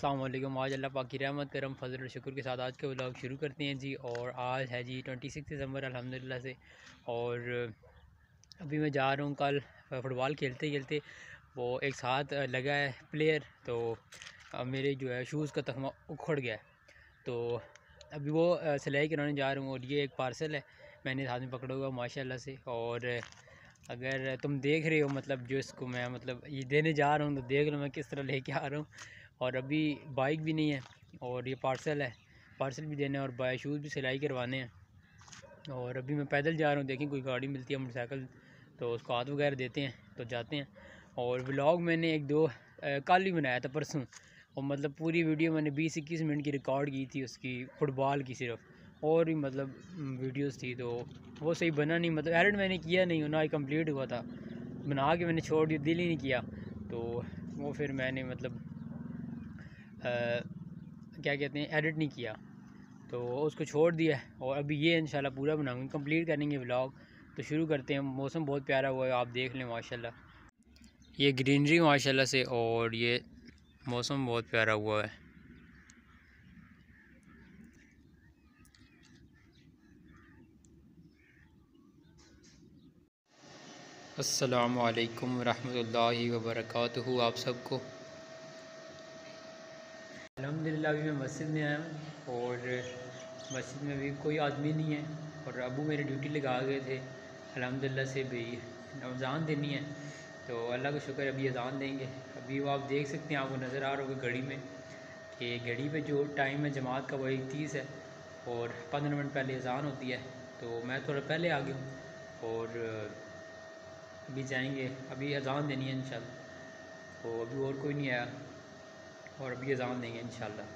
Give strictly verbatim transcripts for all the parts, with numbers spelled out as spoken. अस्सलाम वालेकुम। आज अल्लाह पाक की रहमत करम फजल और शुक्र के साथ आज के व्लॉग शुरू करते हैं जी। और आज है जी छब्बीस दिसंबर अल्हम्दुलिल्लाह से। और अभी मैं जा रहा हूँ, कल फ़ुटबॉल खेलते खेलते वो एक साथ लगा है प्लेयर, तो मेरे जो है शूज़ का तखमा उखड़ गया है, तो अभी वो सिलाई कराने जा रहा हूँ। और ये एक पार्सल है मैंने हाथ में पकड़ा हुआ माशाल्लाह से। और अगर तुम देख रहे हो, मतलब जो इसको मैं मतलब ये देने जा रहा हूँ, तो देख लो मैं किस तरह लेके आ रहा हूँ। और अभी बाइक भी नहीं है और ये पार्सल है, पार्सल भी देना है और बाय शूज़ भी सिलाई करवाने हैं। और अभी मैं पैदल जा रहा हूँ, देखें कोई गाड़ी मिलती है मोटरसाइकिल तो उसको हाथ वगैरह देते हैं तो जाते हैं। और व्लॉग मैंने एक दो कल ही बनाया था परसों, और मतलब पूरी वीडियो मैंने बीस इक्कीस मिनट की रिकॉर्ड की थी उसकी, फ़ुटबॉल की सिर्फ। और भी मतलब वीडियोज़ थी तो वो सही बना नहीं, मतलब एडिट मैंने किया नहीं, ना ही कम्प्लीट हुआ था, बना के मैंने छोड़ दिया, दिल ही नहीं किया। तो वो फिर मैंने मतलब आ, क्या कहते हैं एडिट नहीं किया तो उसको छोड़ दिया। और अभी ये इंशाल्लाह पूरा बनाऊंगी, कंप्लीट करेंगे व्लॉग। तो शुरू करते हैं। मौसम बहुत प्यारा हुआ है, आप देख लें माशाल्लाह, ये ग्रीनरी माशाल्लाह से। और ये मौसम बहुत प्यारा हुआ है। अस्सलामु अलैकुम वरहमतुल्लाहि वबरकातुहू। आप सबको अल्हम्दुलिल्लाह। अभी मैं मस्जिद में आया हूँ और मस्जिद में भी कोई आदमी नहीं है। और अबू मेरी ड्यूटी लगा गए थे अल्हम्दुलिल्लाह से, भी अजान देनी है तो अल्लाह का शुक्र अभी अजान देंगे। अभी वो आप देख सकते हैं, आपको नज़र आ रहा होगा घड़ी में कि घड़ी पे जो टाइम है जमात का वो एक तीस है और पंद्रह मिनट पहले अजान होती है, तो मैं थोड़ा पहले आ गया हूँ। और अभी जाएँगे, अभी अजान देनी है इंशाल्लाह। तो अभी और कोई नहीं आया और अभी अज़ान देंगे इंशाल्लाह।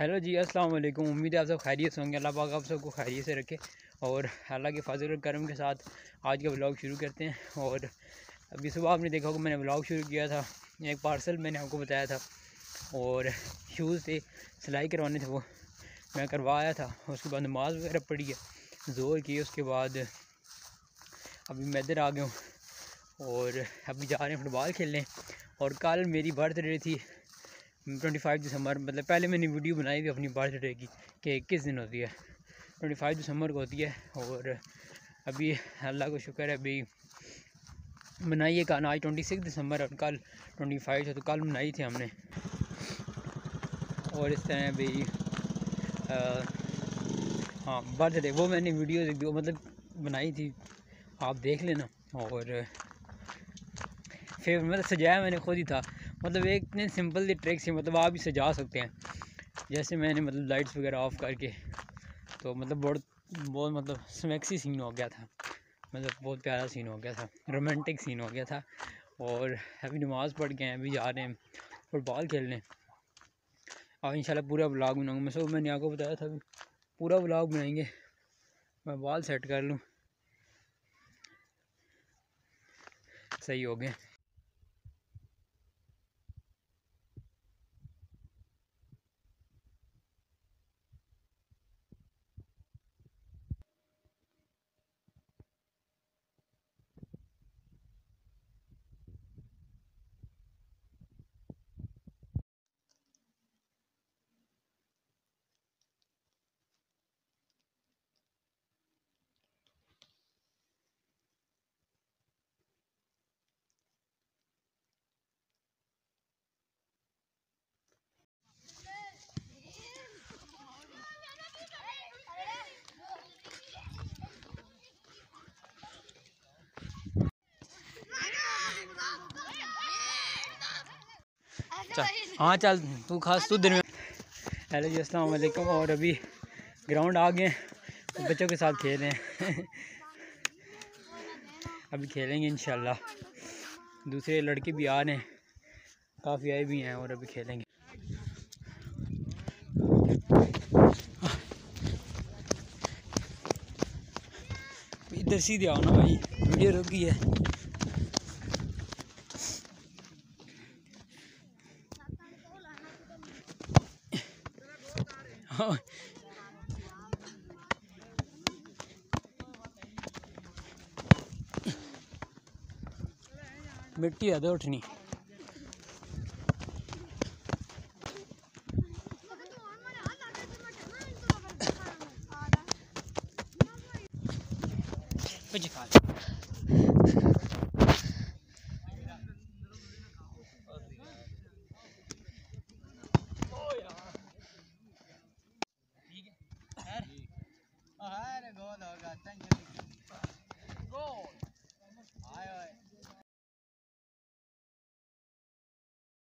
हेलो जी, अस्सलाम वालेकुम। उम्मीद है आप सब खैरियत होंगे, अल्लाह पाक आप सबको खैरियत से रखे। और अल्लाह के फजल और करम के साथ आज का व्लॉग शुरू करते हैं। और अभी सुबह आपने देखा होगा मैंने व्लॉग शुरू किया था, एक पार्सल मैंने आपको बताया था और शूज़ थे सिलाई करवाने थे, वो मैं करवाया था। उसके बाद नमाज वगैरह पढ़ी है, जोर की, उसके बाद अभी मैं इधर आ गया हूँ। और अभी जा रहे हैं फुटबॉल खेलने। और कल मेरी बर्थडे थी पच्चीस दिसंबर, मतलब पहले मैंने वीडियो बनाई थी अपनी बर्थडे की कि किस दिन होती है, पच्चीस दिसंबर को होती है। और अभी अल्लाह को शुक्र है अभी मनाई है, कल आज छब्बीस दिसंबर और कल पच्चीस है, तो कल मनाई थी हमने। और इस तरह भाई हाँ बर्थडे वो मैंने वीडियो मतलब बनाई थी, आप देख लेना। और फिर मतलब सजाया मैंने खुद ही था, मतलब एक इतने सिंपल सी ट्रिक से मतलब आप ही सजा सकते हैं। जैसे मैंने मतलब लाइट्स वगैरह ऑफ करके, तो मतलब बहुत बहुत मतलब स्मैक्सी सीन हो गया था, मतलब बहुत प्यारा सीन हो गया था, रोमांटिक सीन हो गया था। और अभी नमाज़ पढ़ के हैं, अभी जा रहे हैं फुटबॉल खेलने। और इंशाल्लाह पूरा व्लॉग बनाऊँगा मैं, सब मैंने आपको बताया था अभी पूरा व्लॉग बनाएंगे। मैं बाल सेट कर लूँ, सही हो गए। हाँ चल तू खास तू दिन में। हेलो जी अस्सलाम वालेकुम। और अभी ग्राउंड आ गए, तो बच्चों के साथ खेल रहे हैं अभी खेलेंगे इंशाल्लाह। दूसरे लड़के भी आ रहे हैं, काफ़ी आए भी हैं, और अभी खेलेंगे। इधर सीधे आओ ना भाई, वीडियो रुकी है। मिट्टी ज़्यादा उठनी।